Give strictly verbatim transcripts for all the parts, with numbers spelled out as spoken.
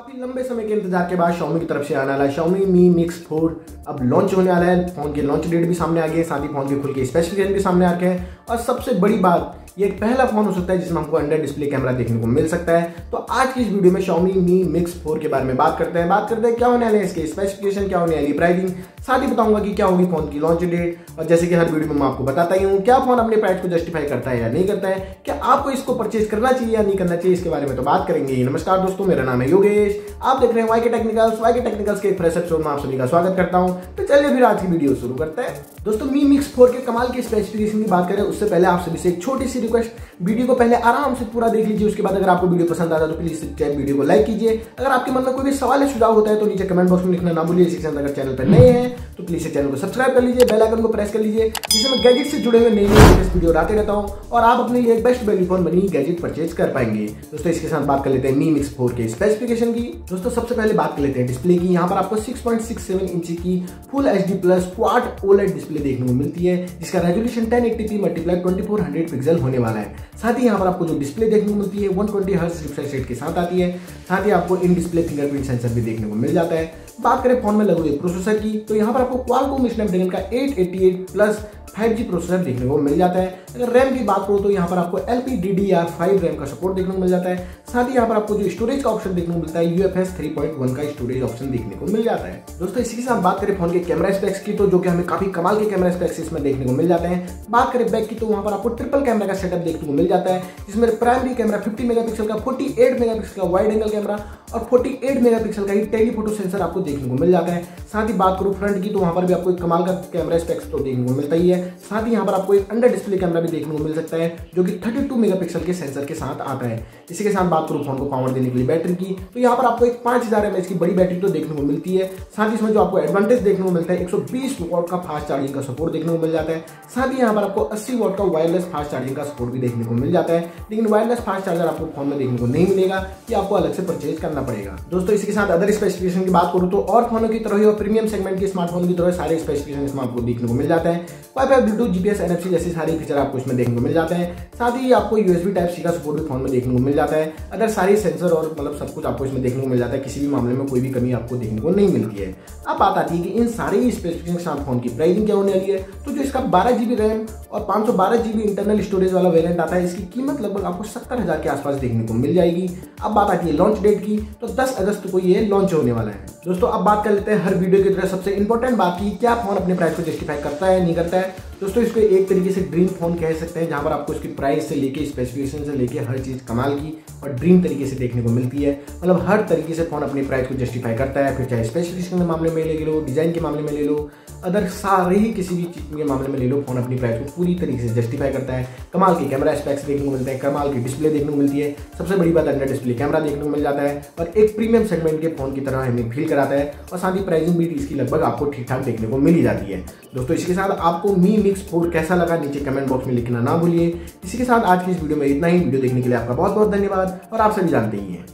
काफ़ी लंबे समय के इंतजार के बाद Xiaomi की तरफ से आने वाला है Xiaomi Mi Mix फोर अब लॉन्च होने वाला है। फ़ोन की लॉन्च डेट भी सामने आ गई है, साथ ही फ़ोन के खुल के स्पेसिफिकेशन भी सामने आ गए हैं। और सबसे बड़ी बात, ये पहला फ़ोन हो सकता है जिसमें हमको अंडर डिस्प्ले कैमरा देखने को मिल सकता है। तो आज की इस वीडियो में Xiaomi Mi Mix फोर के बारे में बात करते हैं बात करते हैं क्या होने वाले हैं इसके स्पेसिफिकेशन, क्या होने वाली प्राइसिंग, साथ ही बताऊंगा कि क्या होगी फ़ोन की लॉन्च डेट। और जैसे कि हर वीडियो में मैं आपको बताता ही हूँ, क्या फ़ोन अपने प्राइस को जस्टिफाई करता है या नहीं करता है, क्या आपको इसको परचेज करना चाहिए या नहीं करना चाहिए, इसके बारे में तो बात करेंगे। नमस्कार दोस्तों, मेरा नाम है योगेश, आप देख रहे हैं वाई के टेक्निकल्स। वाई के टेक्निकल्स के एक फ्रेश एपिसोड में आप सभी का स्वागत करता हूँ। तो चलिए फिर आज की वीडियो शुरू करते हैं। दोस्तों, Mi Mix फोर के कमाल के स्पेसिफिकेशन की बात करें उससे पहले आप सभी से एक छोटी सी रिक्वेस्ट, वीडियो को पहले आराम से पूरा देख लीजिए। उसके बाद अगर आपको वीडियो पसंद आता है तो प्लीज चैनल वीडियो को लाइक कीजिए। अगर आपके मन में कोई भी सवाल या सुझाव होता है तो नीचे कमेंट बॉक्स में लिखना ना भूलिए। इसी अगर चैनल पर नए हैं तो प्लीज इस चैनल को सब्सक्राइब कर लीजिए, बेल आइकन को प्रेस कर लीजिए, जिससे मैं गैजेट से जुड़े हुए नई नई लेटेस्ट वीडियो लाते रहता हूँ और आप अपने लिए best value for money gadget purchase कर पाएंगे। दोस्तों, इसके साथ बात कर लेते हैं Mi Mix फोर के स्पेसिफिकेशन की। दोस्तों, सबसे पहले बात कर लेते हैं डिस्प्ले की। यहाँ पर आपको six point six seven inch की full HD plus quad OLED display देखने को मिलती है, जिसका resolution ten eighty p multiply twenty four hundred pixel होने वाला है। साथ ही यहाँ पर आपको जो डिस्प्ले देखने को मिलती है one twenty hertz refresh rate के साथ आती है। साथ ही आपको इन डिस्प्ले फिंगरप्रिंट सेंसर भी देखने को मिल जाता है। बात करें फोन में लगे हुए प्रोसेसर की, तो यहाँ पर आपको क्वालकॉम स्नैपड्रैगन का eight eighty eight plus five G processor देखने को मिल जाता है। अगर रैम की बात करूँ तो यहाँ पर आपको L P D D R five RAM का सपोर्ट देखने को मिल जाता है। साथ ही यहाँ पर आपको जो स्टोरेज का ऑप्शन देखने को मिलता है U F S three point one का स्टोरेज ऑप्शन देखने को मिल जाता है। दोस्तों, इसी के साथ बात करें फोन के कैमरा स्पेक्स की, तो जो कि हमें काफी कमाल के कैमरा स्पेक्स इसमें देखने को मिल जाते हैं। बात करें बैक की, तो वहाँ पर आपको ट्रिपल कैमरा का सेटअप देखने को मिल जाता है, जिसमें primary camera fifty mega pixel का, फोर्टी एट मेगा पिक्सल का वाइड एंगल कैमरा और फोर्टी एट मेगा पिक्सल का ही टेलीफोटो सेंसर आपको देखने को मिल जाता है। साथ ही बात करूँ फ्रंट की, तो वहाँ पर भी आपको एक कमाल का कैमरा स्पेक्स तो देखने को मिलता ही है। साथ ही यहाँ पर आपको एक अंडर डिस्प्ले कैमरा भी देखने को मिल सकता है, जो कि थर्टी टू मेगापिक्सल के सेंसर के साथ आता है। इसी के साथ बात करूँ फोन को पावर देने के लिए बैटरी की, तो यहाँ पर आपको एक पाँच हज़ार एम ए एच की बड़ी बैटरी तो देखने को मिलती है। साथ ही इसमें जो आपको एडवांटेज देखने को मिलता है, एक सौ बीस वॉट का फास्ट चार्जिंग का सपोर्ट देखने को मिल जाता है। साथ ही यहाँ पर आपको अस्सी वॉट का वायरलेस फास्ट चार्जिंग का सपोर्ट भी देखने को मिल जाता है, लेकिन वायरलेस फास्ट चार्जर आपको फोन में देखने को नहीं मिलेगा, ये आपको अलग से परचेज करना पड़ेगा। दोस्तों, इसके साथ अदर स्पेसिफिकेशन की बात करूँ तो और फोनों की तरह ही और प्रीमियम सेगमेंट के स्मार्टफोन की तरह सारे स्पेसिफिकेशन इसमें आपको देखने को मिल जाता है। वाईफाई, ब्लूटूथ, जीपीएस, एनएफसी जैसे सारे फीचर आपको इसमें देखने को मिल जाते हैं। साथ ही आपको यूएसबी टाइप सी का सपोर्ट भी फोन में देखने को मिल जाता है। अदर सारे सेंसर और मतलब सब कुछ आपको इसमें देखने को मिल जाता है, किसी भी मामले में कोई भी कमी आपको देखने को नहीं मिलती है। अब बात आती है कि इन सारे स्पेसिफिकेशन के साथ फोन की प्राइसिंग क्या होने वाली है, तो जो इसका बारह जीबी रैम और पाँच सौ बारह जीबी इंटरनल स्टोरेज वाला वेरियंट आता है, इसकी कीमत लगभग आपको सत्तर हज़ार के आसपास देखने को मिल जाएगी। अब बात आती है लॉन्च डेट की, तो दस अगस्त को ये लॉन्च होने वाला है। दोस्तों, अब बात कर लेते हैं हर वीडियो की तरह सबसे इंपॉर्टेंट बात की, क्या फोन अपने प्राइस को जस्टिफाई करता है नहीं करता है। दोस्तों, इसको एक तरीके से ड्रीम फोन कह सकते हैं, जहां पर आपको इसकी प्राइस से लेके स्पेसिफिकेशन से लेके हर चीज़ कमाल की और ड्रीम तरीके से देखने को मिलती है। मतलब हर तरीके से फोन अपनी प्राइस को जस्टिफाई करता है, फिर चाहे स्पेसिफिकेशन के मामले में ले लो, डिज़ाइन के मामले में ले लो, अदर सारे ही किसी भी चीज के मामले में ले लो, फोन अपनी प्राइस को पूरी तरीके से जस्टिफाई करता है। कमाल के कैमरा स्पेक्स देखने को मिलते हैं, कमाल की डिस्प्ले देखने को मिलती है, सबसे बड़ी बात अंडर डिस्प्ले कैमरा देखने को मिल जाता है और एक प्रीमियम सेगमेंट के फोन की तरह हमें फील कराता है। और साथ ही प्राइसिंग भी इसकी लगभग आपको ठीक ठाक देखने को मिली जाती है। दोस्तों, इसके साथ आपको Mi Mix फोर कैसा लगा नीचे कमेंट बॉक्स में लिखना ना भूलिए। इसी के साथ आज की इस वीडियो में इतना ही। वीडियो देखने के लिए आपका बहुत बहुत धन्यवाद और आप सभी जानते ही हैं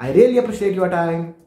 I really appreciate your time.